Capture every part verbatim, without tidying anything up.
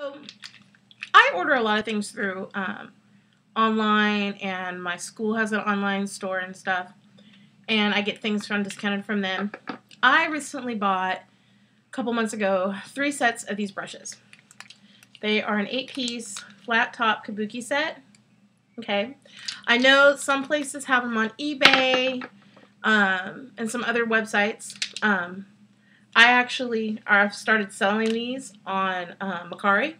So I order a lot of things through um, online, and my school has an online store and stuff, and I get things from discounted from them. I recently bought, a couple months ago, three sets of these brushes. They are an eight-piece flat top kabuki set. Okay, I know some places have them on eBay um, and some other websites. Um, I actually I've started selling these on uh, Mercari.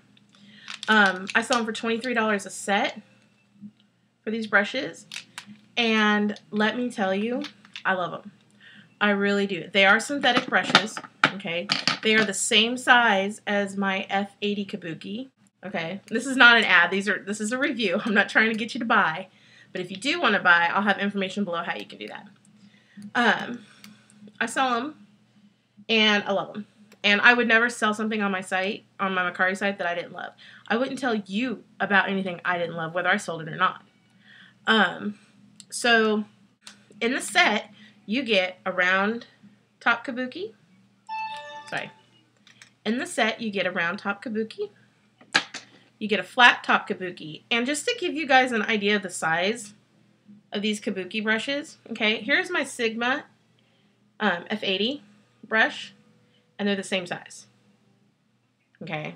Um, I sell them for twenty-three dollars a set for these brushes, and let me tell you, I love them. I really do. They are synthetic brushes. Okay, they are the same size as my F eighty kabuki. Okay, this is not an ad. These are this is a review. I'm not trying to get you to buy, but if you do want to buy, I'll have information below how you can do that. Um, I sell them, and I love them. And I would never sell something on my site, on my Mercari site, that I didn't love. I wouldn't tell you about anything I didn't love, whether I sold it or not. Um, so in the set, you get a round top kabuki. Sorry. In the set, you get a round top kabuki. You get a flat top kabuki. And just to give you guys an idea of the size of these kabuki brushes, okay, here's my Sigma um, F eighty brush, and they're the same size. Okay.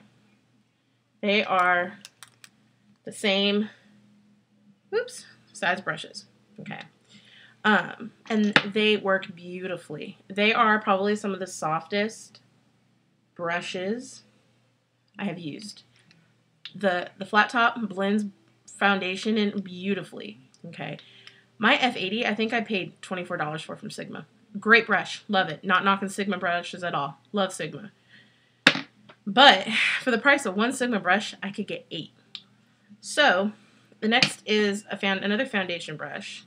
They are the same oops, size brushes. Okay. Um, and they work beautifully. They are probably some of the softest brushes I have used. The, the flat top blends foundation in beautifully. Okay. My F eighty, I think I paid twenty-four dollars for from Sigma. Great brush. Love it. Not knocking Sigma brushes at all. Love Sigma. But for the price of one Sigma brush, I could get eight. So the next is a found, another foundation brush.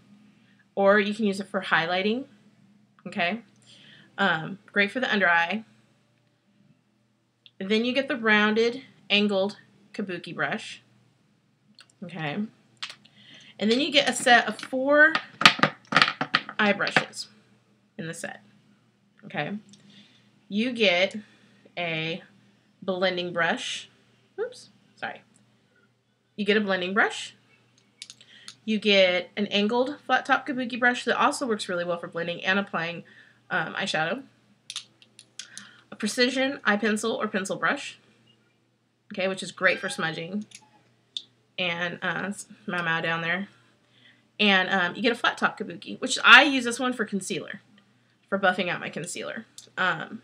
Or you can use it for highlighting. Okay. Um, great for the under eye. Then you get the rounded, angled kabuki brush. Okay. And then you get a set of four eye brushes in the set. Okay. You get a blending brush. Oops, sorry. You get a blending brush. You get an angled flat top kabuki brush that also works really well for blending and applying um, eyeshadow. A precision eye pencil or pencil brush. Okay, which is great for smudging. And uh, my mouth down there. And um, you get a flat top kabuki, which I use this one for concealer, for buffing out my concealer. Um,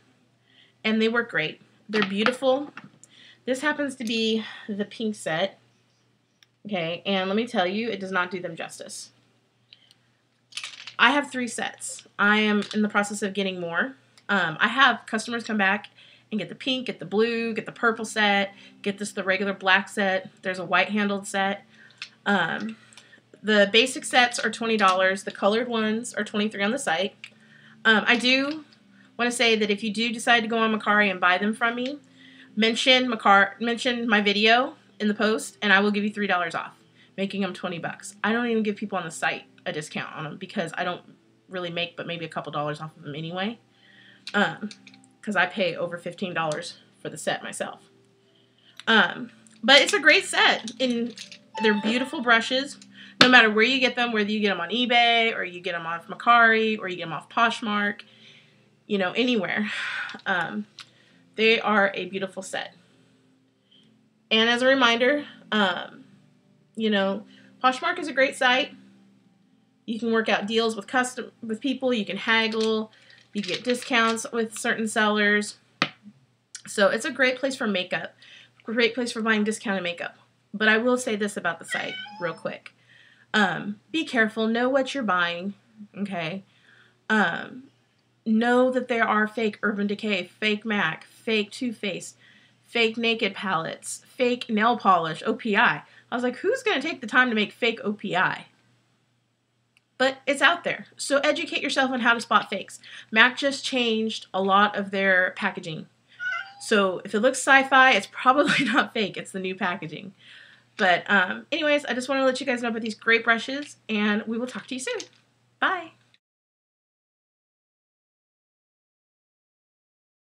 and they work great. They're beautiful. This happens to be the pink set. Okay, and let me tell you, it does not do them justice. I have three sets. I am in the process of getting more. Um, I have customers come back and get the pink, get the blue, get the purple set, get this the regular black set. There's a white-handled set. Um, the basic sets are twenty dollars. The colored ones are twenty-three dollars on the site. Um, I do want to say that if you do decide to go on Mercari and buy them from me, mention Mercari, mention my video in the post, and I will give you three dollars off, making them twenty bucks. I don't even give people on the site a discount on them because I don't really make but maybe a couple dollars off of them anyway, um, because I pay over fifteen dollars for the set myself. Um, but it's a great set, and they're beautiful brushes. No matter where you get them, whether you get them on eBay or you get them off Mercari or you get them off Poshmark, you know, anywhere. Um, they are a beautiful set. And as a reminder, um, you know, Poshmark is a great site. You can work out deals with custom with people. You can haggle. You get discounts with certain sellers. So it's a great place for makeup. Great place for buying discounted makeup. But I will say this about the site real quick. Um, be careful. Know what you're buying. Okay. Um, know that there are fake Urban Decay, fake MAC, fake Too Faced, fake naked palettes, fake nail polish, O P I. I was like, who's going to take the time to make fake O P I? But it's out there. So educate yourself on how to spot fakes. MAC just changed a lot of their packaging. So if it looks sci-fi, it's probably not fake. It's the new packaging. But um, anyways, I just want to let you guys know about these great brushes, and we will talk to you soon. Bye.